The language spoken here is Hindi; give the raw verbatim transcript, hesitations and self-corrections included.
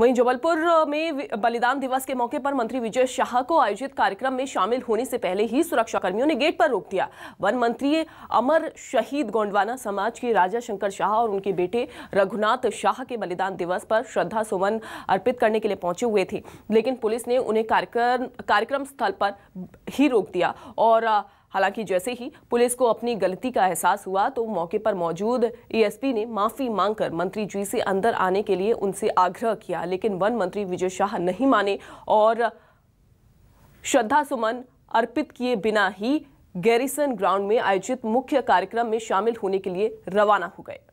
वहीं जबलपुर में बलिदान दिवस के मौके पर मंत्री विजय शाह को आयोजित कार्यक्रम में शामिल होने से पहले ही सुरक्षाकर्मियों ने गेट पर रोक दिया। वन मंत्री अमर शहीद गोंडवाना समाज के राजा शंकर शाह और उनके बेटे रघुनाथ शाह के बलिदान दिवस पर श्रद्धा सुमन अर्पित करने के लिए पहुंचे हुए थे, लेकिन पुलिस ने उन्हें कार्यक्रम कार्यक्रम स्थल पर ही रोक दिया। और हालांकि जैसे ही पुलिस को अपनी गलती का एहसास हुआ तो मौके पर मौजूद एएसपी ने माफी मांगकर मंत्री जी से अंदर आने के लिए उनसे आग्रह किया, लेकिन वन मंत्री विजय शाह नहीं माने और श्रद्धा सुमन अर्पित किए बिना ही गैरिसन ग्राउंड में आयोजित मुख्य कार्यक्रम में शामिल होने के लिए रवाना हो गए।